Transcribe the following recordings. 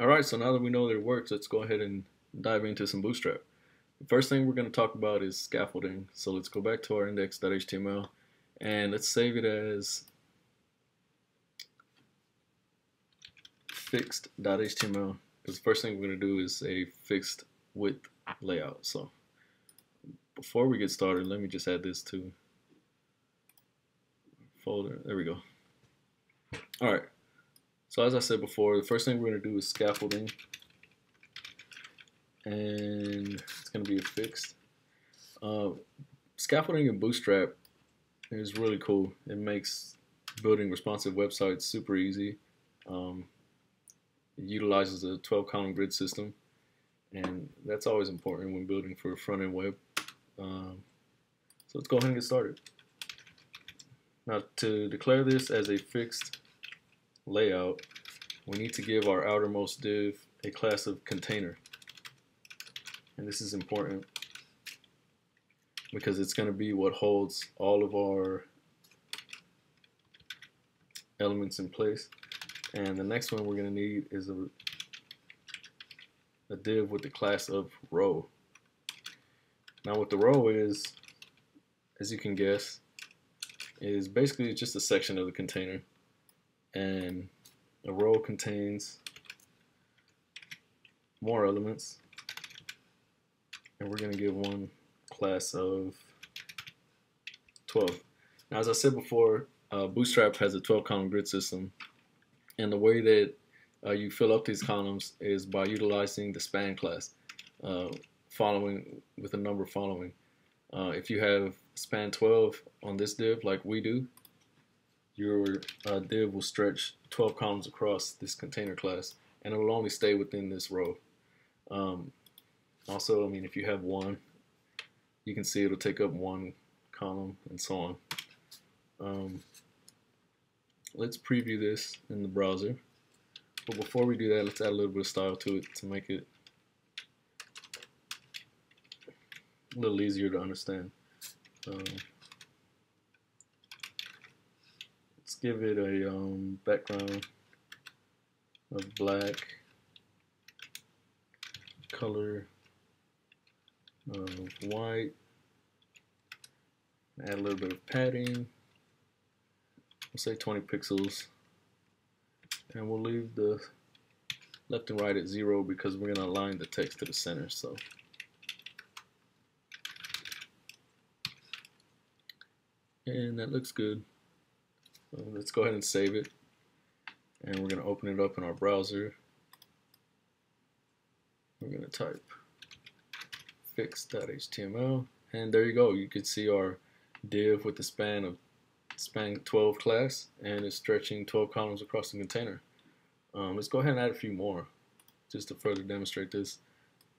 Alright, so now that we know that it works, let's go ahead and dive into some Bootstrap. The first thing we're going to talk about is scaffolding. So let's go back to our index.html and let's save it as fixed.html, because the first thing we're going to do is a fixed width layout. So before we get started, let me just add this to folder. There we go. Alright, so as I said before, the first thing we're going to do is scaffolding, and it's going to be a fixed. Scaffolding in Bootstrap is really cool. It makes building responsive websites super easy. It utilizes a 12-column grid system, and that's always important when building for a front-end web. So let's go ahead and get started. Now, to declare this as a fixed layout, we need to give our outermost div a class of container. And this is important because it's going to be what holds all of our elements in place. And the next one we're going to need is a div with the class of row. Now what the row is, as you can guess, is basically just a section of the container. And a row contains more elements. And we're going to give one class of 12. Now, as I said before, Bootstrap has a 12-column grid system. And the way that you fill up these columns is by utilizing the span class, with a number following. If you have span 12 on this div, like we do, your div will stretch 12 columns across this container class, and it will only stay within this row. Also, I mean, if you have one, you can see it'll take up one column, and so on. Let's preview this in the browser. But before we do that, let's add a little bit of style to it to make it a little easier to understand. Let's give it a background of black, color of white, add a little bit of padding. We'll say 20 pixels, and we'll leave the left and right at 0 because we're going to align the text to the center. So and that looks good. Let's go ahead and save it, and we're going to open it up in our browser. We're going to type fix.html, and there you go. You can see our div with the span of span 12 class, and it's stretching 12 columns across the container. Let's go ahead and add a few more just to further demonstrate this.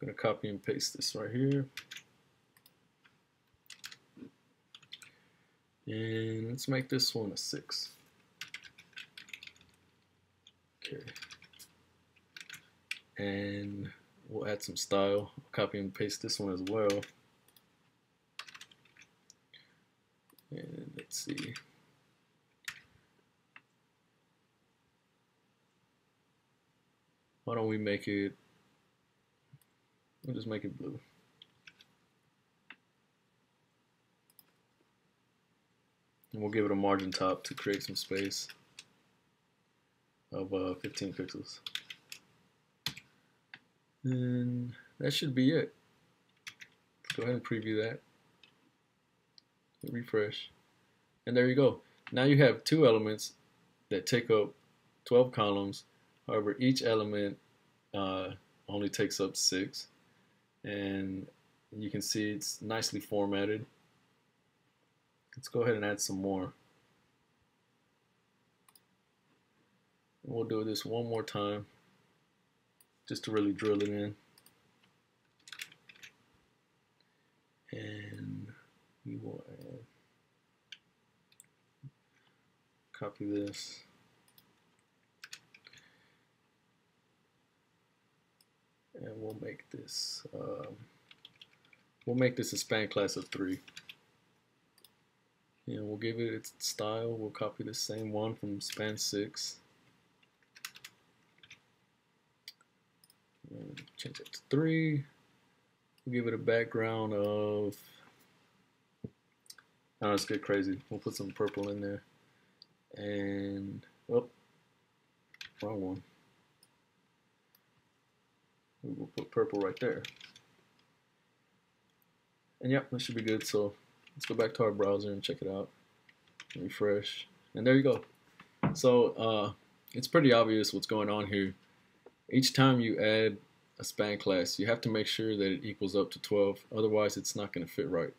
I'm going to copy and paste this right here, and let's make this one a 6. Okay, and we'll add some style. I'll copy and paste this one as well, and let's see. Why don't we make it, we'll just make it blue. And we'll give it a margin top to create some space of 15 pixels. And that should be it. Let's go ahead and preview that. Refresh. And there you go. Now you have two elements that take up 12 columns. However, each element only takes up 6. And you can see it's nicely formatted. Let's go ahead and add some more. We'll do this one more time just to really drill it in. And we will add, copy this. And we'll make this a span class of 3. And we'll give it its style. We'll copy the same one from span 6. change it to 3. We'll give it a background of, now let's get crazy. We'll put some purple in there. And, oh, wrong one. We'll put purple right there. And yep, that should be good. So let's go back to our browser and check it out. Refresh. And there you go. So it's pretty obvious what's going on here. Each time you add a span class, you have to make sure that it equals up to 12. Otherwise, it's not going to fit right.